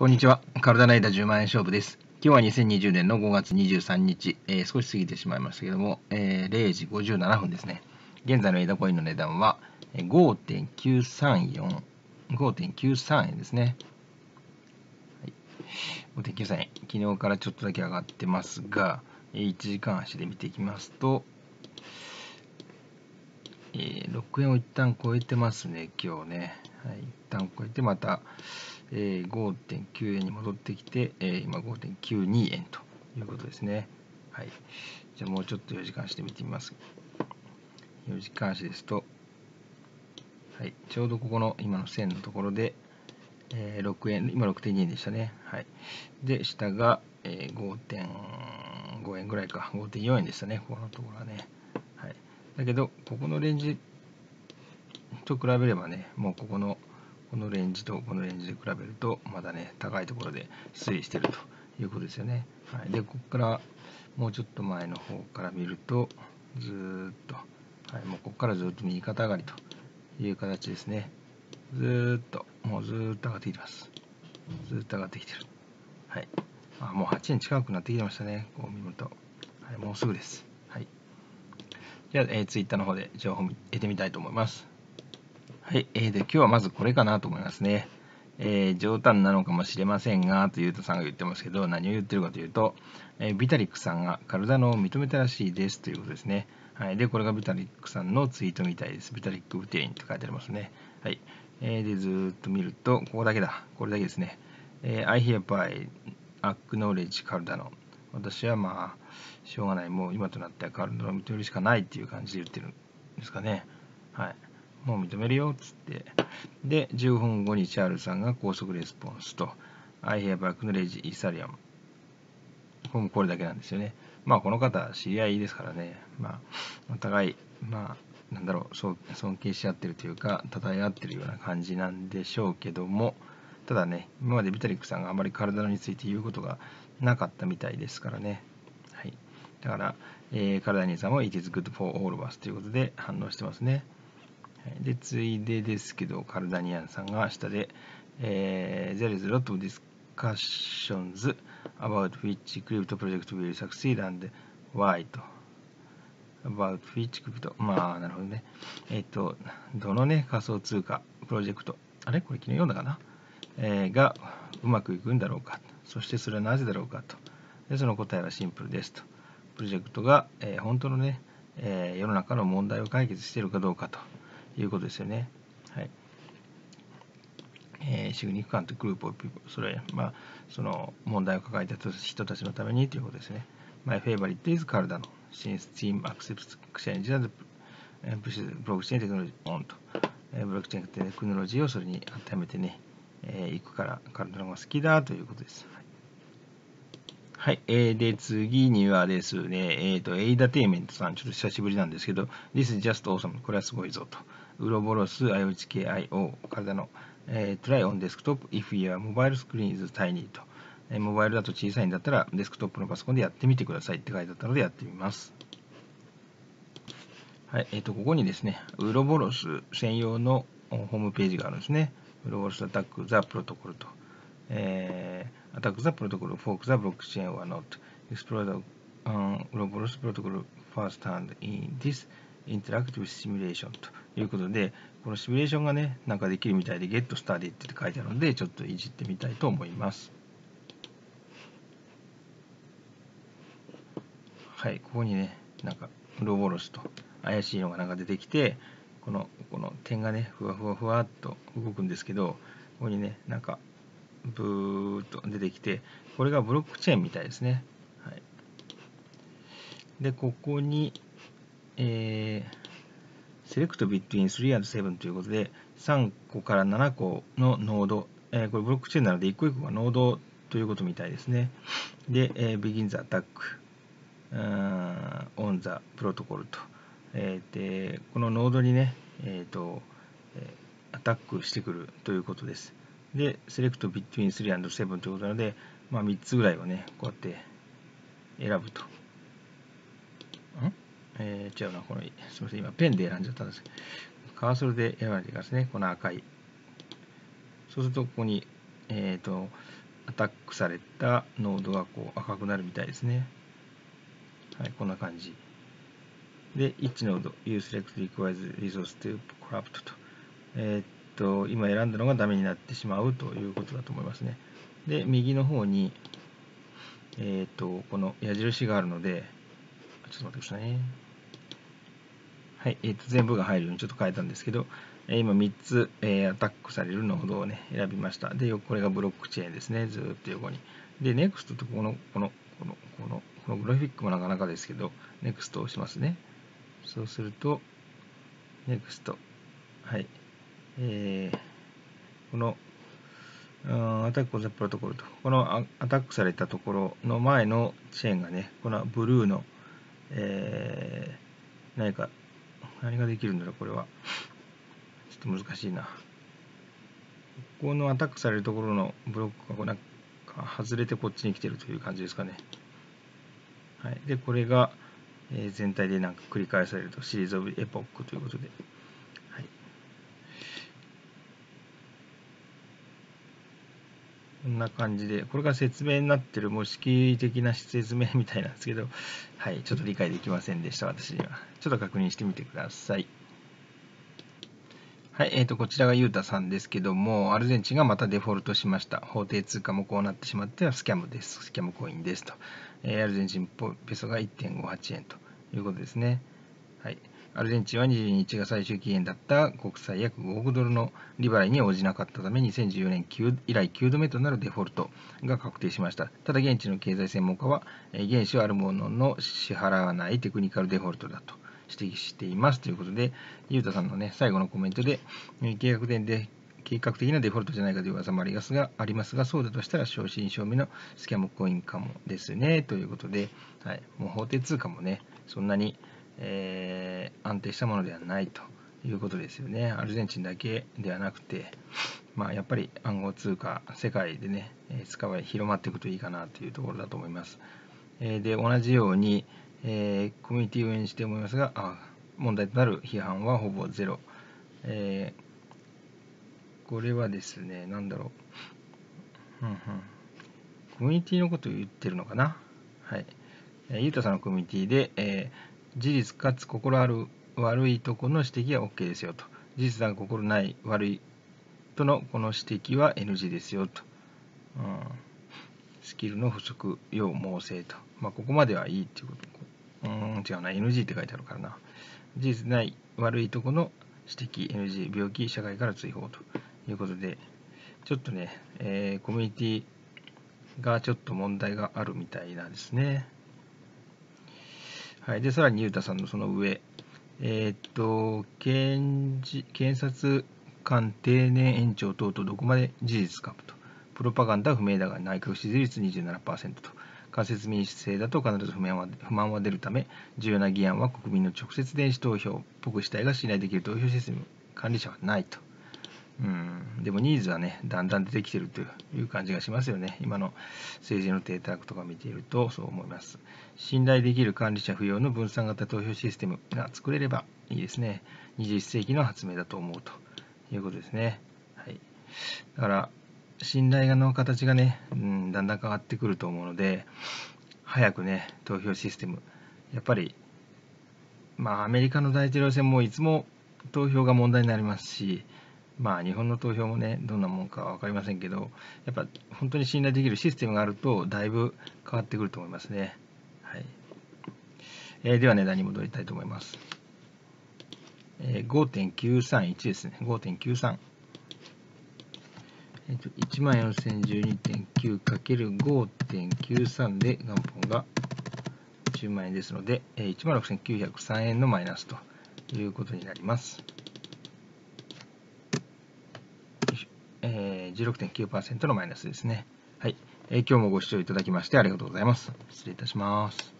こんにちは。体の間10万円勝負です。今日は2020年の5月23日、少し過ぎてしまいましたけども、0時57分ですね。現在の枝コインの値段は 5.934 円ですね。はい、5.93 円。昨日からちょっとだけ上がってますが、1時間足で見ていきますと、6円を一旦超えてますね、今日ね。はい、一旦超えてまた、5.9 円に戻ってきて、今 5.92 円ということですね。はい、じゃあもうちょっと4時間足で見てみます。4時間足ですと、はい、ちょうどここの今の線のところで、6円、今 6.2 円でしたね。はい、で、下が、5.5 円ぐらいか、5.4 円でしたね、ここのところはね。はい、だけど、ここのレンジと比べればね、もうこのレンジとこのレンジで比べると、まだね、高いところで推移しているということですよね。はい、で、ここからもうちょっと前の方から見ると、ずーっと、はい、もうここからずっと右肩上がりという形ですね。ずーっと、もうずーっと上がってきてます。ずーっと上がってきてる。はい。あ、もう8円近くなってきてましたね、こう見ると。はい、もうすぐです。はい。じゃあ、Twitter の方で情報を得てみたいと思います。はい、で今日はまずこれかなと思いますね。冗談なのかもしれませんが、とゆうたさんが言ってますけど、何を言ってるかというと、ビタリックさんが体のを認めたらしいですということですね。はい、で、これがビタリックさんのツイートみたいです。ビタリックブテリンって書いてありますね。はい。で、ずーっと見ると、ここだけだ。これだけですね。I hereby acknowledge カルダノ。私はまあ、しょうがない。もう今となってはカルダノを認めるしかないっていう感じで言ってるんですかね。はい。もう認めるよ、つって。で、15分後にチャールさんが高速レスポンスと、I have acknowledged Ethereum。これだけなんですよね。まあ、この方、知り合いですからね。まあ、お互い、まあ、なんだろう、尊敬し合ってるというか、称え合ってるような感じなんでしょうけども、ただね、今までビタリックさんがあまり体について言うことがなかったみたいですからね。はい。だから、カルダ兄さんも It is good for all of us ということで反応してますね。で、ついでですけど、カルダニアンさんが下で、There is a lot of discussions about which crypto project will succeed and why と。about which crypto。まあ、なるほどね。どのね、仮想通貨プロジェクト。あれこれ昨日読んだかな、がうまくいくんだろうか。そしてそれはなぜだろうかと。で、その答えはシンプルですと。プロジェクトが、本当のね、世の中の問題を解決しているかどうかと。いうことですよね。はい。シグニフィカントグループオブピープル、それ、まあ、その問題を抱えた人たちのためにということですね。My favorite is Cardano since team accepts exchange and blockchain technology on と。ブロックチェーンテクノロジーをそれに当てはめてね、いくからCardanoが好きだということです。はい。で、次にはですね、エイダテイメントさん、ちょっと久しぶりなんですけど、This is just awesome。これはすごいぞと。ウロボロス IoTKIO、体の、Try on desktop if your mobile screen is tiny と。モバイルだと小さいんだったら、デスクトップのパソコンでやってみてくださいって書いてあったのでやってみます。はい。ここにですね、ウロボロス専用のホームページがあるんですね。ウロボロスアタックザプロトコルと。Attack the protocol, fork the blockchain or not, explore the Ouroboros protocol first hand in this interactive simulation ということで、このシミュレーションがね、なんかできるみたいで Get Started って書いてあるので、ちょっといじってみたいと思います。はい、ここにね、なんかOuroborosと怪しいのがなんか出てきて、この点がね、ふわふわふわっと動くんですけど、ここにね、なんかブーっと出てきて、これがブロックチェーンみたいですね。はい、で、ここに、Select between 3 and 7ということで、3個から7個のノード、これブロックチェーンなので、1個1個がノードということみたいですね。で、Begin the attack on the protocol と。で、このノードにね、アタックしてくるということです。で、セレクトビットイン3 and 7ということなので、まあ、3つぐらいをね、こうやって選ぶと。違うな、この、すみません、今ペンで選んじゃったんですけど、カーソルで選ばれていますね、この赤い。そうすると、ここに、アタックされたノードがこう赤くなるみたいですね。はい、こんな感じ。で、each node, you select requires resource to corrupt と。今選んだのがダメになってしまうということだと思いますね。で、右の方に、この矢印があるので、ちょっと待ってくださいね。はい、全部が入るようにちょっと変えたんですけど、今3つ、アタックされるノードをね、選びました。で、これがブロックチェーンですね。ずーっと横に。で、NEXT とこのグラフィックもなかなかですけど、NEXT を押しますね。そうすると、NEXT。はい。このアタックオンザプロトコルと、このアタックされたところの前のチェーンがね、このブルーの、何ができるんだろう、これは。ちょっと難しいな。ここのアタックされるところのブロックがなんか外れてこっちに来てるという感じですかね。はい、で、これが、全体でなんか繰り返されると、シリーズ・オブ・エポックということで。こんな感じで、これが説明になってる、もう式的な説明みたいなんですけど、はい、ちょっと理解できませんでした、私には。ちょっと確認してみてください。はい、こちらがユータさんですけども、アルゼンチンがまたデフォルトしました。法定通貨もこうなってしまってはスキャムです。スキャムコインですと。アルゼンチンペソが 1.58 円ということですね。はい。アルゼンチンは22日が最終期限だった国債約5億ドルの利払いに応じなかったため、2014年以来9度目となるデフォルトが確定しました。ただ、現地の経済専門家は、原資はあるものの支払わないテクニカルデフォルトだと指摘していますということで、ユータさんのね、最後のコメントで、計画的なデフォルトじゃないかという噂もありますが、そうだとしたら正真正銘のスキャムコインかもですねということで、はい、もう法定通貨もね、そんなに安定したものではないということですよね。アルゼンチンだけではなくて、まあ、やっぱり暗号通貨、世界でね、広まっていくといいかなというところだと思います。で、同じように、コミュニティを運営して思いますが、問題となる批判はほぼゼロ。これはですね、なんだろう、コミュニティのことを言ってるのかな。はい。ユータさんのコミュニティで、事実かつ心ある悪いとこの指摘は OK ですよと。事実が心ない悪いとのこの指摘は NG ですよと。スキルの不足、要猛省と。まあ、ここまではいいっていうこと。違うな。NG って書いてあるからな。事実ない悪いとこの指摘、NG、病気、社会から追放ということで、ちょっとね、コミュニティがちょっと問題があるみたいなんですね。はい、でさらにユータさんのその上、検察官定年延長等々どこまで事実かと、プロパガンダは不明だが内閣支持率 27% と、間接民主制だと必ず不満は出るため、重要な議案は国民の直接電子投票、僕主体が信頼できる投票システム、管理者はないと。でもニーズはね、だんだん出てきてるという感じがしますよね。今の政治の邸宅とか見ているとそう思います。信頼できる管理者不要の分散型投票システムが作れればいいですね。21世紀の発明だと思うということですね。はい、だから、信頼の形がね、だんだん変わってくると思うので、早くね、投票システム、やっぱり、アメリカの大統領選もいつも投票が問題になりますし、日本の投票もね、どんなもんか分かりませんけど、やっぱ本当に信頼できるシステムがあると、だいぶ変わってくると思いますね。はい。では、値段に戻りたいと思います。5.931 ですね。5.93。14,012.9×5.93 で元本が10万円ですので、16,903 円のマイナスということになります。16.9% のマイナスですね。はい。今日もご視聴いただきましてありがとうございます。失礼いたします。